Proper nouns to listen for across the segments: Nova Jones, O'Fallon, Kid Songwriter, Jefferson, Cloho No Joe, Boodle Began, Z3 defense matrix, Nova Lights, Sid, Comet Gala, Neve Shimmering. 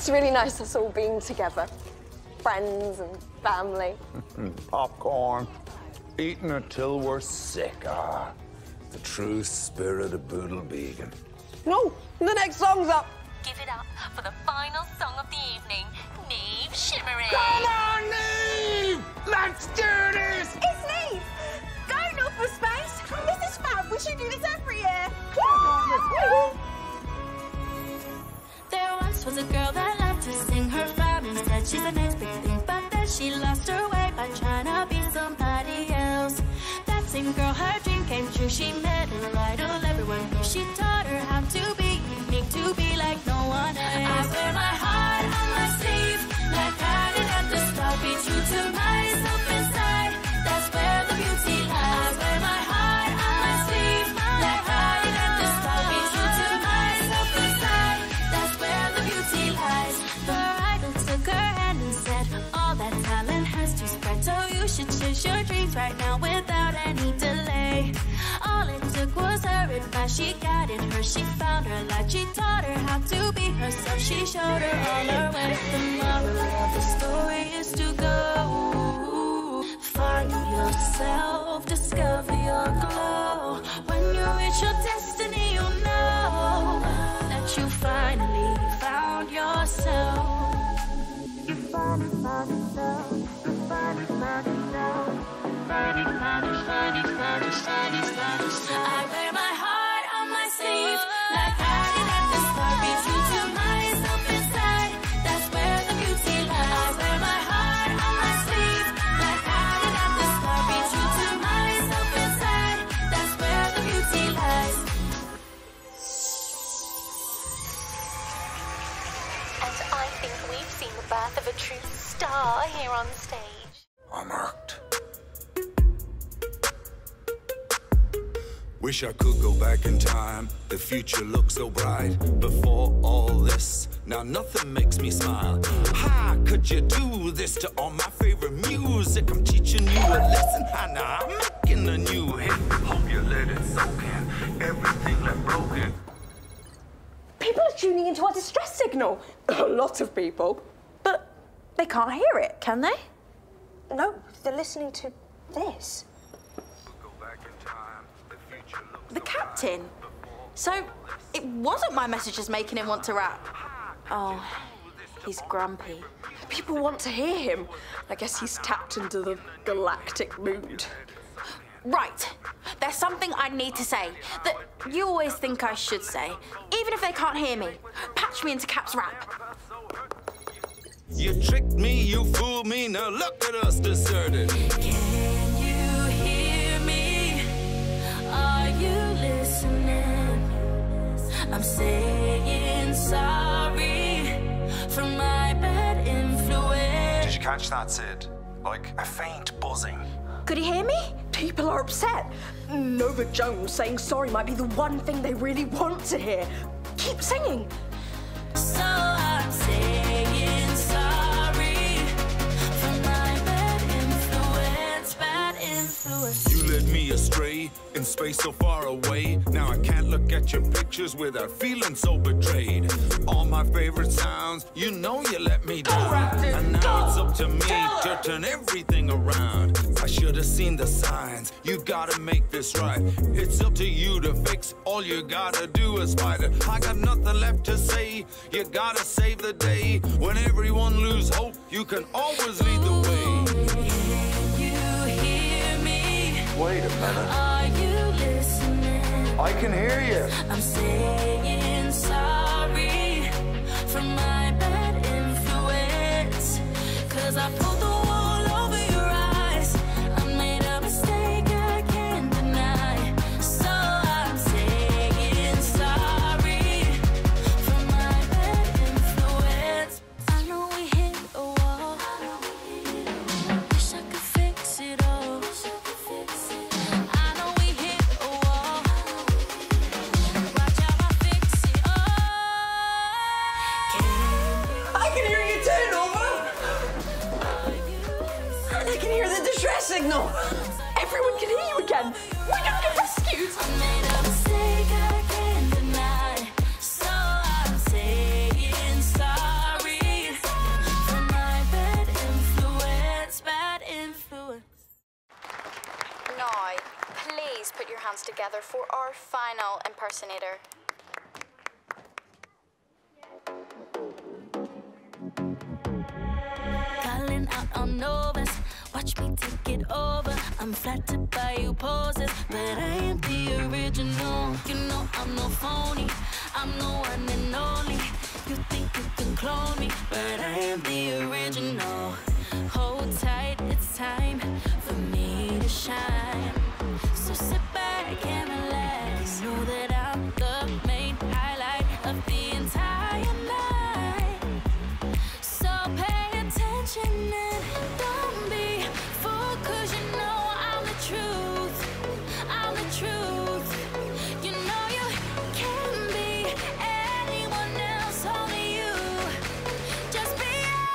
It's really nice us all being together. Friends and family. Popcorn. Eating until we're sick. Ah, the true spirit of Boodle Began. No, the next song's up. Give it up for the final song of the evening, Neve Shimmering. Come on, Neve! Let's do this! It's Neve! Going off for space? This is fab. We should do this every year. There once was a girl that loved to sing. Her family said she's the next big thing, but then she lost her way by trying to be somebody else. That same girl, her dream came true. She met an idol, everyone knew. She taught her how to be unique, to be like no one else. I wear my heart on my sleeve, like I did at the start. Be true to myself inside, that's where the beauty lies. I wear my heart on my sleeve, like I did at the start. Be true to myself inside, that's where the beauty lies. The idol took her hand and said, all that talent has to spread, so you should chase your dreams right now without any delay. All it took was her advice. She guided her, she found her light. She taught her how to be herself. She showed her all her way. The moral of the story is to go find yourself, discover your glow. When you reach your destiny, you'll know that you finally found yourself. You finally found yourself. You finally found yourself. I wear my heart on my sleeve, like I did at the start. Be true to myself inside, that's where the beauty lies. I wear my heart on my sleeve, like I did at the start. Be true to myself inside, that's where the beauty lies. And I think we've seen the birth of a true star here on stage. I'm irked. Wish I could go back in time, the future looked so bright before all this. Now nothing makes me smile. How could you do this to all my favorite music? I'm teaching you a lesson, and I'm making a new hit. Hope you let it soak in, everything like broken. People are tuning into our distress signal. A lot of people. But they can't hear it, can they? No, they're listening to this. The captain. So, it wasn't my messages making him want to rap. Oh, he's grumpy. People want to hear him. I guess he's tapped into the galactic mood. Right. There's something I need to say that you always think I should say, even if they can't hear me. Patch me into Cap's rap. You tricked me, you fooled me, now look at us deserted. Are you listening? I'm saying sorry for my bad influence. Did you catch that, Sid? Like a faint buzzing. Could he hear me? People are upset. Nova Jones saying sorry might be the one thing they really want to hear. Keep singing. So I'm saying sorry for my bad influence, bad influence. You led me astray. In space so far away, now I can't look at your pictures without feeling so betrayed. All my favorite sounds, you know you let me down. And now it's up to me to turn everything around. I should have seen the signs, you gotta make this right. It's up to you to fix, all you gotta do is fight it. I got nothing left to say, you gotta save the day. When everyone lose hope, you can always lead the way. Wait a minute. Are you listening? I can hear you. I'm saying sorry for my bad influence. 'Cause I pulled the wool over your eyes. I made a mistake I can't deny. So I'm saying sorry for my bad influence. I know we hit a wall. Wish I could fix it all. Signal. Everyone can hear you again. We don't get rescued. I made a mistake I can't deny. So I'm saying sorry your hands together for our final impersonator. Calling out on Novas, watch me take it over. I'm flattered by you poses, but I ain't the original. You know I'm no phony, I'm no one and only. You think you can clone me, but I am the original. Hold tight, it's time for me to shine. So sit back and relax. Know that I'm the main highlight of the entire night. So pay attention and don't be fooled, cause you know I'm the truth. I'm the truth. You know you can't be anyone else, only you. Just be you.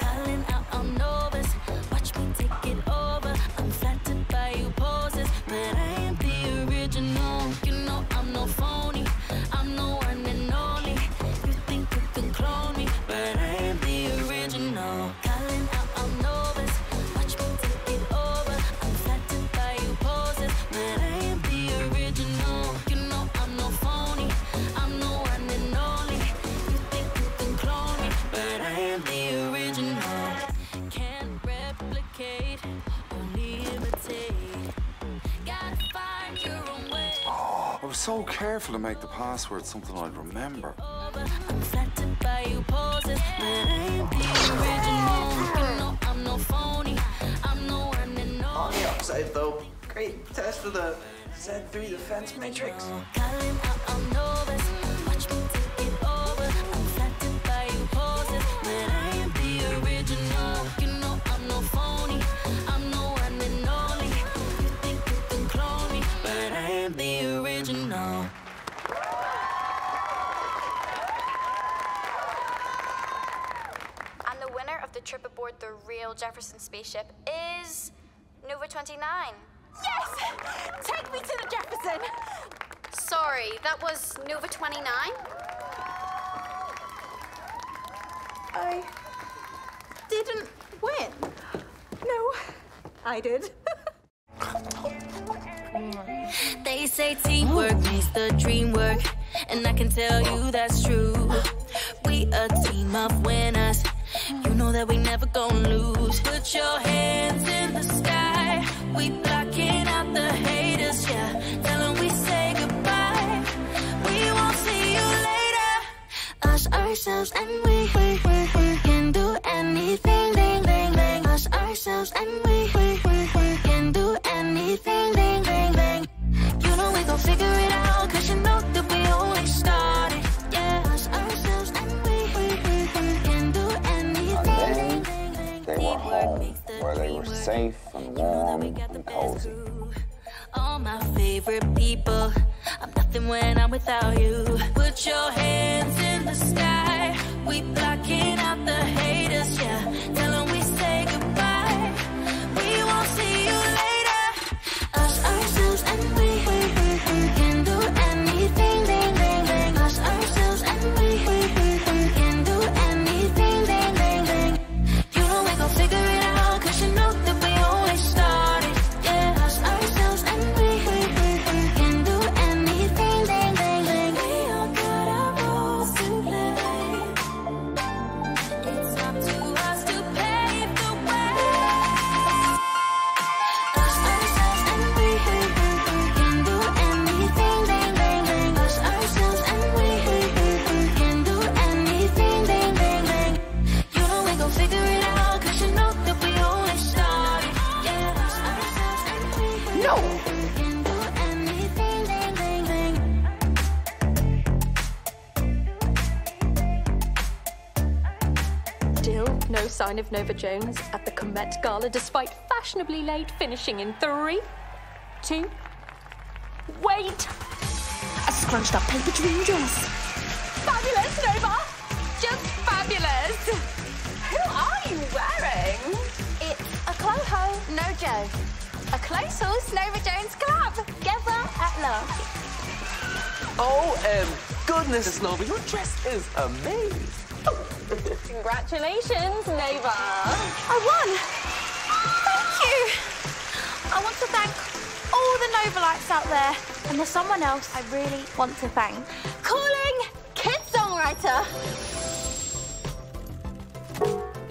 Calling out on Novas, watch me take it over. I'm flattered by you poses, but I am the original. You know I'm no phony, I'm no one and only. You think you can clone me, but I am the original. Calling out on Novas, watch me take it over. I'm flattered by you poses, but I am the original. You know I'm no phony, I'm no one and only. You think you can clone me, but I am the original. Can't replicate, only imitate. Gotta find your own way. Oh, I was so careful to make the password something I'd remember. I'm flattered by you poses, but I am the original. You know I'm no phony, I'm no one and On the only. upside, though, great test of the Z3 defense matrix. Calling out on Novas, watch me take it over. I'm flattered by you poses, but I am the original. You know I'm no phony, I'm no one and only. You think you can clone me, but I am the original. And the winner of the trip aboard the real Jefferson spaceship is Nova 29. Yes! Take me to the Jefferson! Sorry, that was Nova 29. I didn't win. No, I did. They say teamwork makes the dream work, and I can tell you that's true. We a team of winners. You know that we never gonna lose. Put your hands in the sky. We blocking out the haters, yeah. Tell 'em we say goodbye. We won't see you later. Us, ourselves, and we can do anything. Us, ourselves, and we can do anything. You know we gon' figure it out, cause you know that we only started. Yeah, us, ourselves, and we can do anything. They were home, where they were safe and warm and cozy. All my favorite people, I'm nothing when I'm without you. Put your hands in the sky, we blocking out the haters, yeah. Tell 'em we say goodbye, we won't see you later. Us, ourselves, and we can do anything. Us, ourselves, and we can do anything. You know we gon' figure it out, cause you know that we only started. Yeah, us, ourselves, and we can do anything. We all got our roles to play. It's up to us to pave the way. Us, ourselves, and we can do anything. Us, ourselves, and we can do anything. You know we gon' figure it out, cause you know that we only started. Yeah, us, ourselves, and we No! can do anything. Still no sign of Nova Jones at the Comet Gala, despite fashionably late finishing in 3, 2, wait! A scrunched up paper dream dress. Fabulous, Nova! Just fabulous! Who are you wearing? It's a Cloho No Joe. A Closal's Nova Jones collab. Together at last. Oh, goodness, Nova, your dress is amazing. Congratulations, Nova. I won! Thank you! I want to thank all the Nova Lights out there, and there's someone else I really want to thank. Calling Kid Songwriter.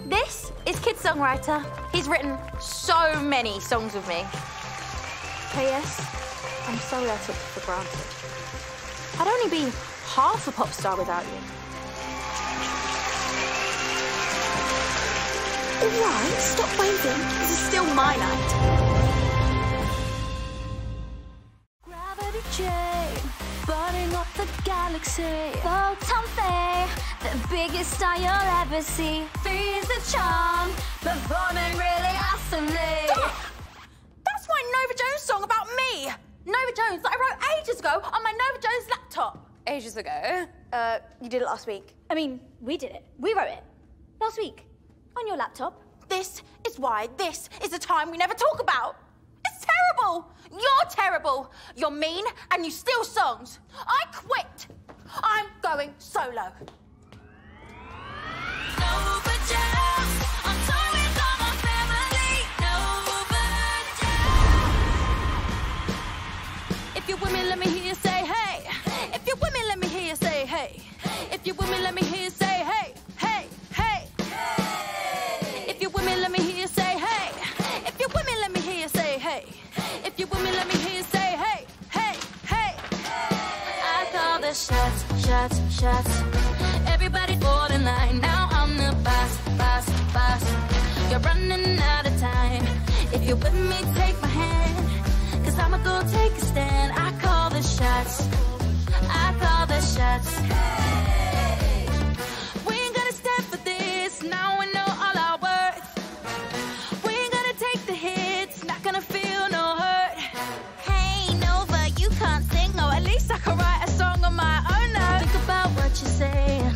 This is Kid Songwriter. He's written so many songs with me. P.S. I'm so glad I took it for granted. I'd only be half a pop star without you. All right, stop waving. This is still my night. Gravity chain, burning up the galaxy. Photon Fae, the biggest star you'll ever see. Three's the charm, performing really awesomely. Stop! That's my Nova Jones song about me. Nova Jones that I wrote ages ago on my Nova Jones laptop. Ages ago? You did it last week. I mean, we did it. We wrote it. Last week. On your laptop. This is why this is a time we never talk about. It's terrible. You're terrible. You're mean and you steal songs. I quit. I'm going solo. Nova Jones, I'm sorry for my family. Nova Jones. If you're women, let me hear you say hey. If you're women, let me hear you say hey. If you're women, let me hear you say hey. Shots, shots, shots. Everybody fall in line. Now I'm the boss, boss, boss. You're running out of time. If you're with me, take my hand. Cause I'ma go take a stand. I call the shots. I call the shots. Hey. We ain't gonna stand for this. Now we know all our worth. We ain't gonna take the hits. Not gonna feel no hurt. Hey, Nova, you can't sing. No, at least I can write a song on my own now. Think about what you're saying.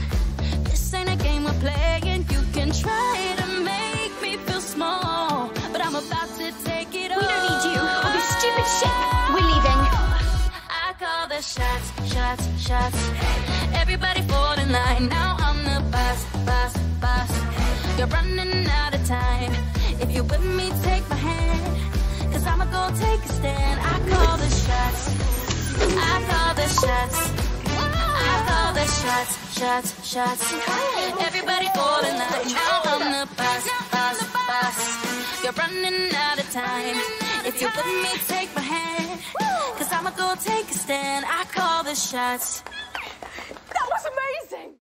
This ain't a game we're playing. You can try to make me feel small, but I'm about to take it all. We don't need you or this stupid ship. We're leaving. I call the shots, shots, shots. Everybody fall in line. Now I'm the boss, boss, boss. You're running out of time. If you're with me, take my hand. Cause I'ma go take a stand. I call the shots. I call the shots. I call the shots, shots, shots. Everybody fall in line. Now I'm the boss, boss, boss. You're running out of time. If you with me, take my hand. Cause I'ma go take a stand. I call the shots. That was amazing!